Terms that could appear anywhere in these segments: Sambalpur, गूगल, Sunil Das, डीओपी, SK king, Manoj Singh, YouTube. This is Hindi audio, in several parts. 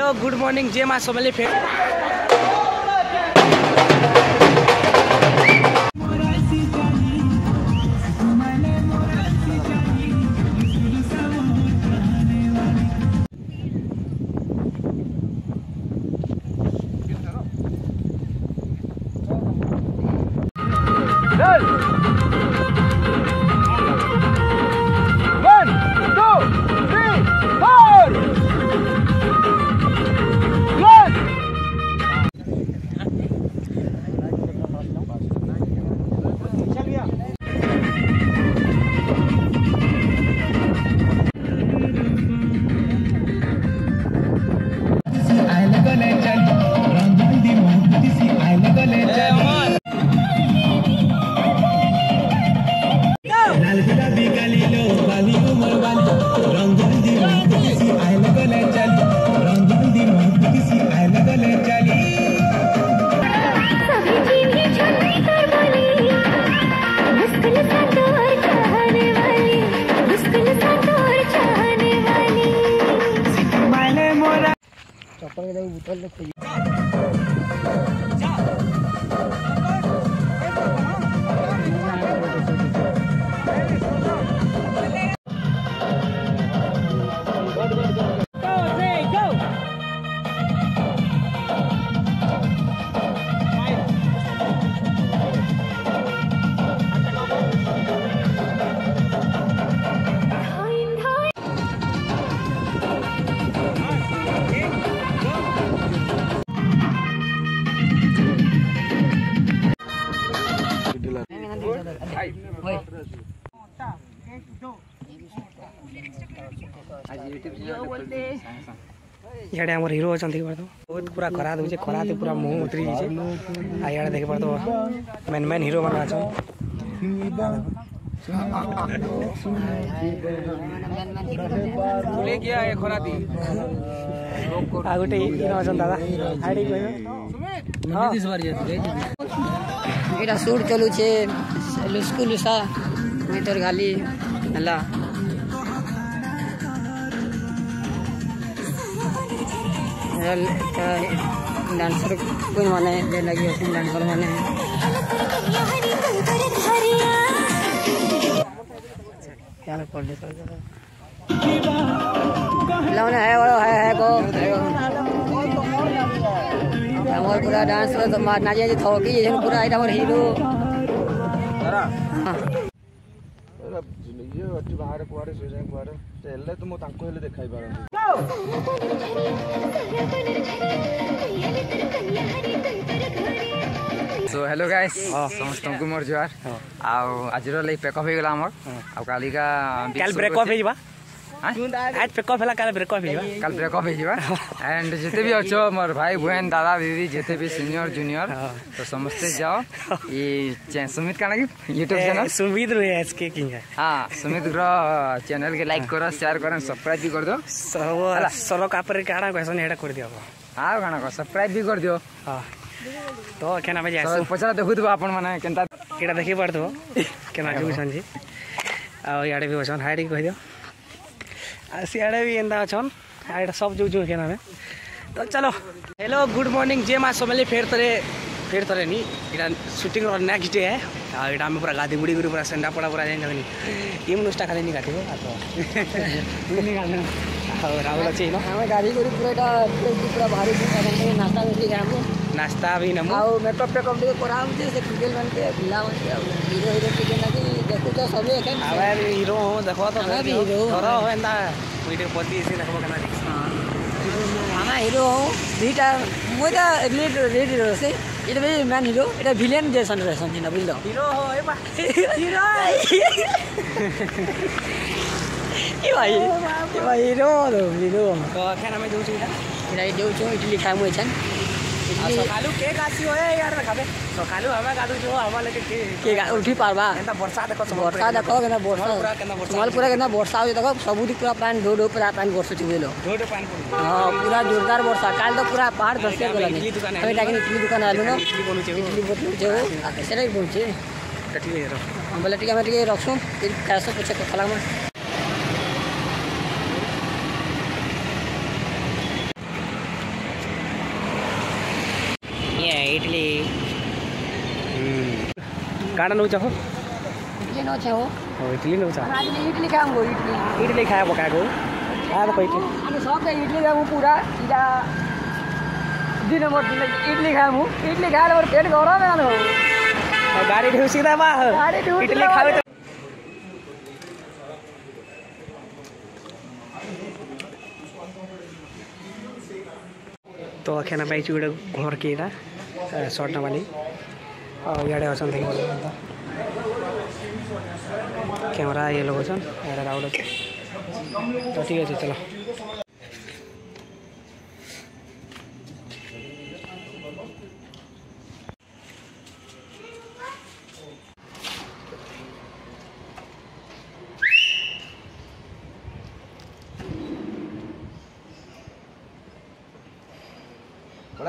हेलो गुड मॉर्निंग जय माँ सोमली फैन। इे आम हिरो अच्छा देख पार्थ बहुत पूरा खरा दे खरा पूरा मुँह उतरी इे देख पार्थ मेन मेन हिरो मान आ गोटे दादा यहाँ सूट चलू लुस्कु लुसा मुई तोर गाली है डांसर कौन माने ले लगी डांसर माने है को पूरा डांस तो मारना चाहिए थोकी पूरा हीरो बाहर कुआरे कुआरे तो मो तांको हेले देखाई पारन। सो हेलो गाइस समस्त को मोर जोहार आ आज रो लाइक पैकअप हो गेला हमर आ काली का काल ब्रेकअप हो जबा आज पैकअप होला काल ब्रेकअप हो जबा एंड जते भी अछो मोर भाई बहन दादा दीदी जते भी सीनियर जूनियर तो समस्त जाओ ये सुमित का लगी YouTube चैनल सुमित रो एसके किंग है। हां सुमित रो चैनल के लाइक करो शेयर करो सब्सक्राइब भी कर दो सरो का पर गाना कैसन हेडा कर दियो हां गाना को सब्सक्राइब भी कर दियो। हां तो केना बजे आसो पछरा देखु तो आपन माने केनता केडा देखि पड़ दो केना जु संजी आ याडे भी वचन हाइडी कह दियो आ सियाडे भी एंदा छन आइटा सब जो जो केना में तो चलो। हेलो गुड मॉर्निंग जय माँ सोमली फेर तरे नहीं इटा शूटिंग और नेक्स्ट डे है इटा में पूरा गादी बुड़ी पूरा संडा पड़ा पूरा जान लगनी ये मनुष्य खाली नहीं काटिबो आ तो नहीं गाना और रावला चाहिए ना हमें गाड़ी को पूरा इटा पूरा भारी से नाश्ता भी हम नाश्ता भी नमो और मेकअप पे कम पूरा हम से गूगल बन के बिला बन के हीरो के नहीं देखो तो सब एक है हीरो हो देखो तो हीरो थोड़ा हो एंदा वीडियो पति से देखो केना हां हीरो बीटा मोदा रेड रेड से इटा भी मैन हीरो इटा विलेन जैसन रहसन जिना बुझलो हीरो हो ए बा हीरो ए भाई हीरो तो खाना में देउ छु इटा देउ छु इडली खामु छन आ सकालू केक आसी होए यार खाबे सकालू हमें गादु जो हमार लेके केक उठी पारबा एता बरसात देखो बरसात देखो केना बरसात पूरा केना बरसात माल पूरा केना बरसात हो देखो सबु दिन पूरा पानी ढो ढो पूरा पानी बरसो छिलो ढो ढो पानी हां पूरा जोरदार बरसात काल तो पूरा पहाड़ धसे गेला नहीं अबे लागिन इडली दुकान आलो ना इडली बोलू छे इडली बोलू छे आ केसरे बोलू छे कठी ले रख हम बोले ठीक है मैं रखसु फिर कैसे पूछे कला में काड़ा नौ चाहो इडली नौ चाहो ओ इडली नौ चाहो आज मैं इडली खाऊंगा इडली खाया वो कागो आ तो कोई इडली शौक है इडली का वो पूरा सीधा दिन भर इडली खाया हूं इडली खा ले और पेट गौरव है ना और गाड़ी ढूंढ सीधा बाहर इडली खावे तो खाना पाई गोटे घर के सर्ट ना वाली इे अच्छे कैमरा ये लगन राउट अच्छे तो ठीक है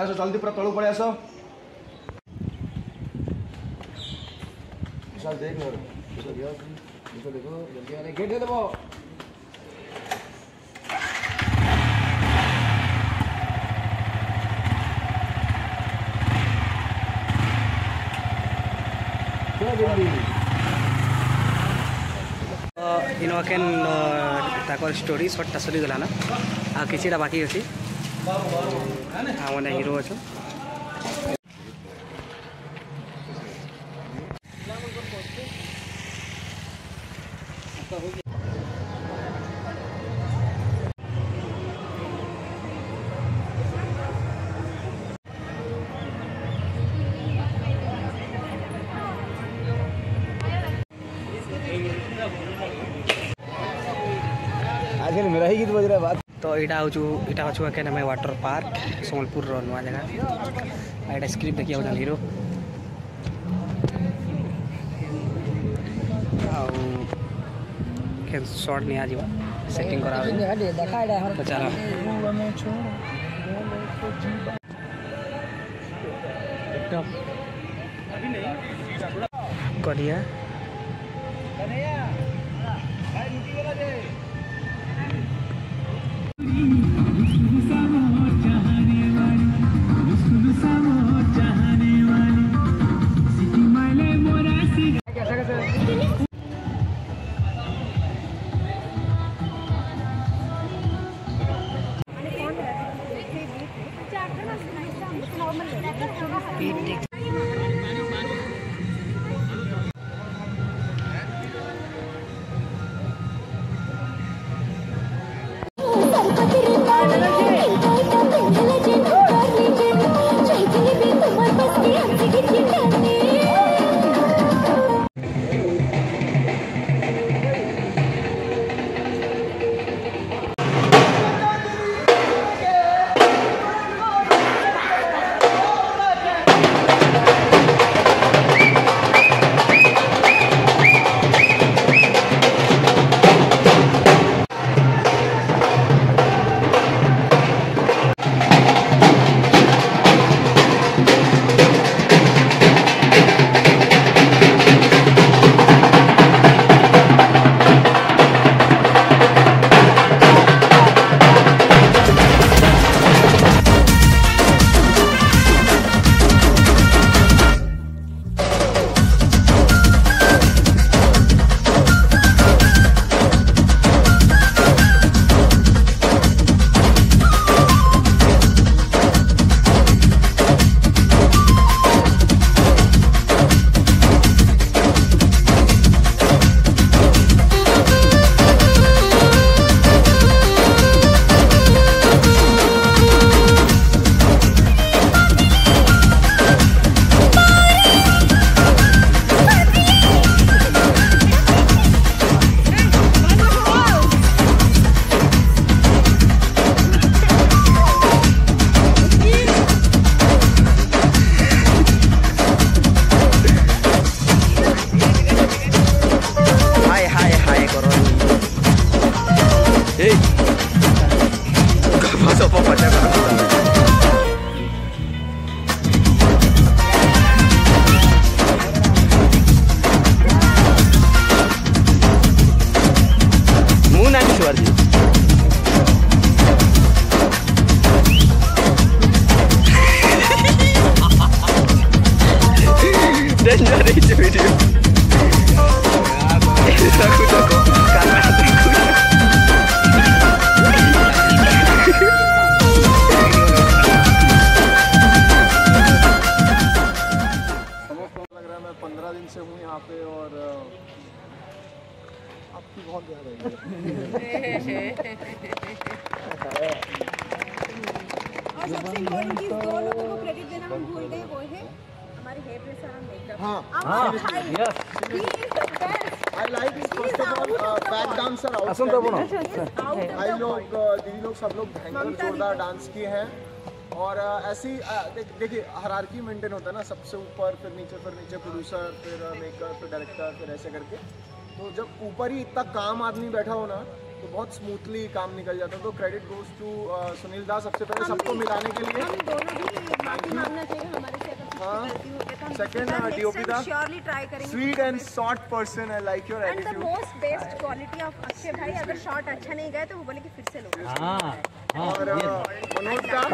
चलो पड़े जल्दी पूरा तलू पड़े आसो देख देखो गेट दे देव इनकेन ताकर स्टोरी सर्टा सरीगला ना आ किसीटा बाकी अच्छी हाँ मैंने हीरो अच्छे आजकल मेरा ही गीत बज रहा है बात तो यहाँ अच्छे क्या नाम है वाटर पार्क संबलपुर नुआ जगह यहाँ स्क्रिप्ट देखिए हीरो शॉट नहीं आज सेटिंग करा चलो करिया आपकी बहुत और सबसे इम्पोर्टेंट चीज दो लोगों को क्रेडिट देना हम भूल गए, वो है हमारे hair dresser and makeup. I like it. First of all back dancer out. आई लोग दीदी लोग सब लोग भयंकर जोरदार डांस किए हैं और ऐसी देखिए हायरार्की मेंटेन होता है ना, सबसे ऊपर फिर नीचे प्रोड्यूसर फिर मेकर फिर डायरेक्टर फिर ऐसे करके। तो जब ऊपर ही इतना काम आदमी बैठा हो ना तो बहुत स्मूथली काम निकल जाता है। तो credit goes to Sunil Das सबसे पहले सबको मिलाने के लिए। हम दोनों भी माफी मांगना चाहिए हमारे से अगर गलती हो गया। सेकंड डीओपी दा श्योरली ट्राई करेंगे। Sweet and short person, I like your attitude and the most best quality of Akshay भाई। अगर शॉट अच्छा नहीं गया तो वो बोले कि फिर से लो। हां और मनोज दा अरे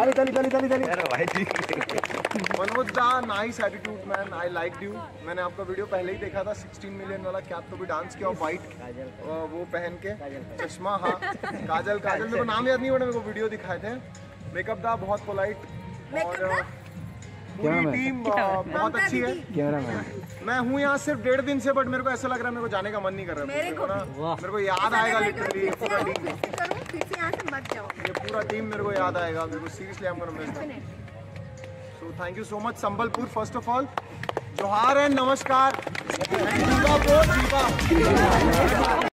भाई जी मनोज दा nice attitude man, I like you. मैंने आपका वीडियो पहले ही देखा था 16 मिलियन वाला कि आप तो भी डांस किया और वाइट वो पहन के चश्मा, हाँ काजल काजल मेरे को नाम याद नहीं हो रहा, मेरे को वीडियो दिखाए थे। मेकअप दा बहुत पोलाइट और पूरी टीम बहुत अच्छी है। मैं हूँ यहाँ सिर्फ 1.5 दिन से बट मेरे को ऐसा लग रहा है मेरे को जाने का मन नहीं कर रहा है। मेरे को याद आएगा लिटरली पूरा टीम, ये पूरा टीम मेरे को याद आएगा। मेरे को seriously I am gonna miss that. So thank you so much Sambalpur. First of all Johar and नमस्कार।